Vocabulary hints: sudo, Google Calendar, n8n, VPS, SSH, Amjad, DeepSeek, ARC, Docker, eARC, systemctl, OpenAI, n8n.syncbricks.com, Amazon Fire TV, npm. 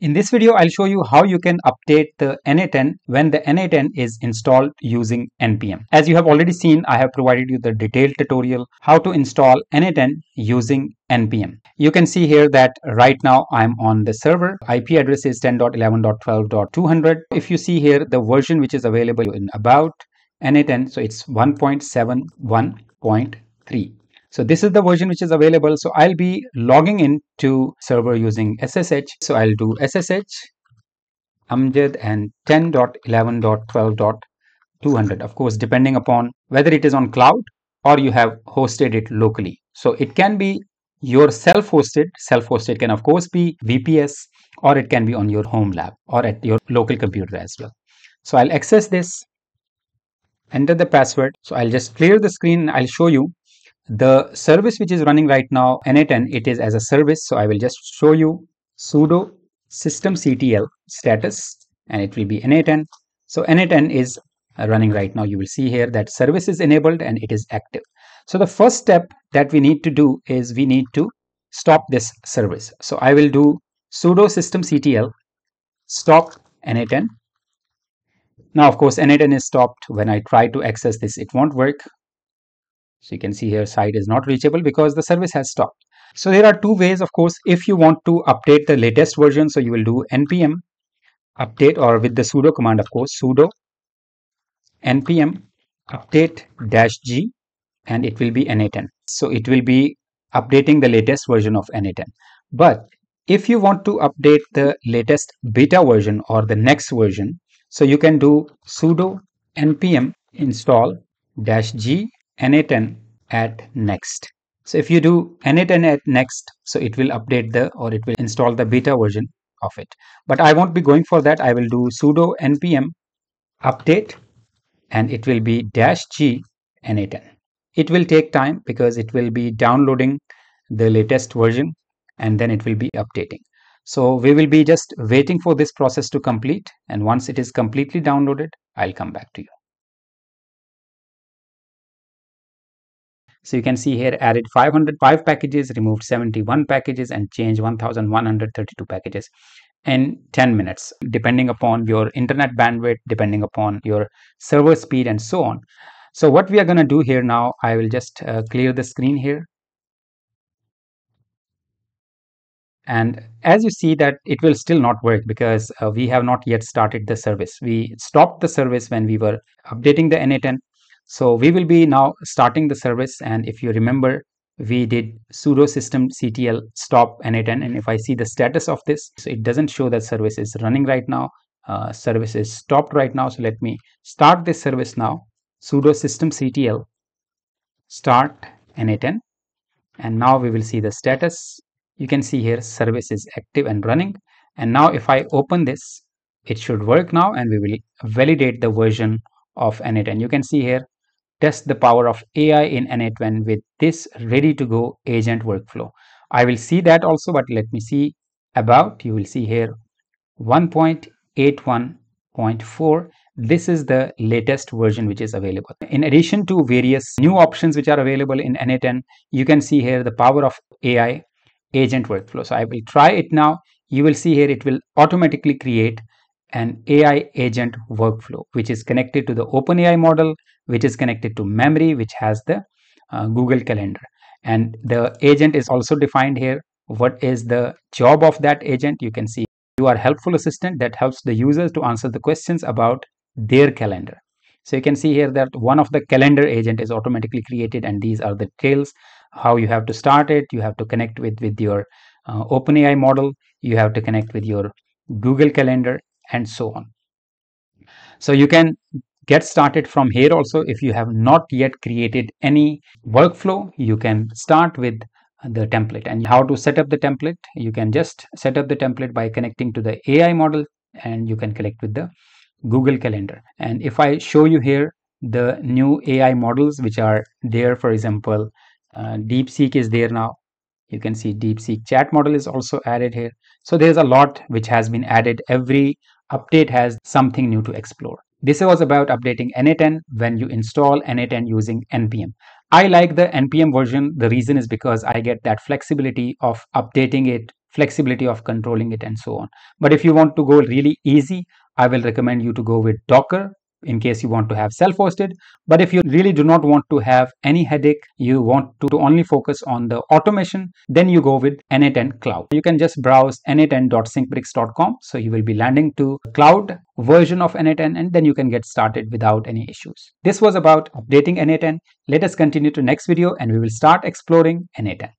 In this video, I'll show you how you can update the n8n when the n8n is installed using npm. As you have already seen, I have provided you the detailed tutorial how to install n8n using npm. You can see here that right now I'm on the server. IP address is 10.11.12.200. If you see here the version which is available in about n8n, so it's 1.71.3. So this is the version which is available. So I'll be logging in to server using SSH. So I'll do SSH Amjad and 10.11.12.200. Of course, depending upon whether it is on cloud or you have hosted it locally. So it can be your self-hosted. Self-hosted can of course be VPS, or it can be on your home lab or at your local computer as well. So I'll access this, enter the password. So I'll just clear the screen. I'll show you the service which is running right now, n8n, it is as a service. So I will just show you sudo systemctl status, and it will be n8n. So n8n is running right now. You will see here that service is enabled and it is active. So the first step that we need to do is we need to stop this service. So I will do sudo systemctl stop n8n. Now, of course, n8n is stopped. When I try to access this, it won't work. So you can see here site is not reachable because the service has stopped. So there are two ways, of course, if you want to update the latest version. So you will do npm update, or with the sudo command, of course, sudo npm update -g, and it will be n8n. So it will be updating the latest version of n8n. But if you want to update the latest beta version or the next version, so you can do sudo npm install -g n8n at next. So if you do n8n at next, so it will update the, or it will install the beta version of it. But I won't be going for that. I will do sudo npm update, and it will be -g n8n. It will take time because it will be downloading the latest version and then it will be updating. So we will be just waiting for this process to complete, and once it is completely downloaded, I'll come back to you. So you can see here added 505 packages, removed 71 packages, and changed 1132 packages in 10 minutes, depending upon your internet bandwidth, depending upon your server speed, and so on. So what we are going to do here now, I will just clear the screen here. And as you see that it will still not work because we have not yet started the service. We stopped the service when we were updating the n8n. So we will be now starting the service, and if you remember, we did sudo systemctl stop n8n, and if I see the status of this, so it doesn't show that service is running right now. Service is stopped right now. So let me start this service now. Sudo systemctl start n8n, and now we will see the status. You can see here service is active and running, and now if I open this, it should work now, and we will validate the version of n8n. You can see here, test the power of AI in n8n with this ready to go agent workflow. I will see that also, but let me see about. You will see here 1.81.4. This is the latest version which is available. In addition to various new options which are available in n8n, you can see here the power of AI agent workflow. So I will try it now. You will see here it will automatically create an AI agent workflow, which is connected to the OpenAI model, which is connected to memory, which has the Google Calendar. And the agent is also defined here. What is the job of that agent? You can see you are helpful assistant that helps the users to answer the questions about their calendar. So you can see here that one of the calendar agent is automatically created, and these are the details, how you have to start it. You have to connect with your OpenAI model. You have to connect with your Google Calendar, and so on. So you can get started from here also. If you have not yet created any workflow, you can start with the template. And how to set up the template? You can just set up the template by connecting to the AI model, and you can connect with the Google Calendar. And if I show you here the new AI models which are there, for example, DeepSeek is there now. You can see DeepSeek chat model is also added here. So there's a lot which has been added. Every update has something new to explore. This was about updating n8n when you install n8n using npm. I like the npm version. The reason is because I get that flexibility of updating it flexibility of controlling it and so on. But if you want to go really easy, I will recommend you to go with Docker in case you want to have self-hosted. But if you really do not want to have any headache, you want to only focus on the automation, then you go with n8n Cloud. You can just browse n8n.syncbricks.com. So you will be landing to cloud version of n8n, and then you can get started without any issues. This was about updating n8n. Let us continue to next video and we will start exploring n8n.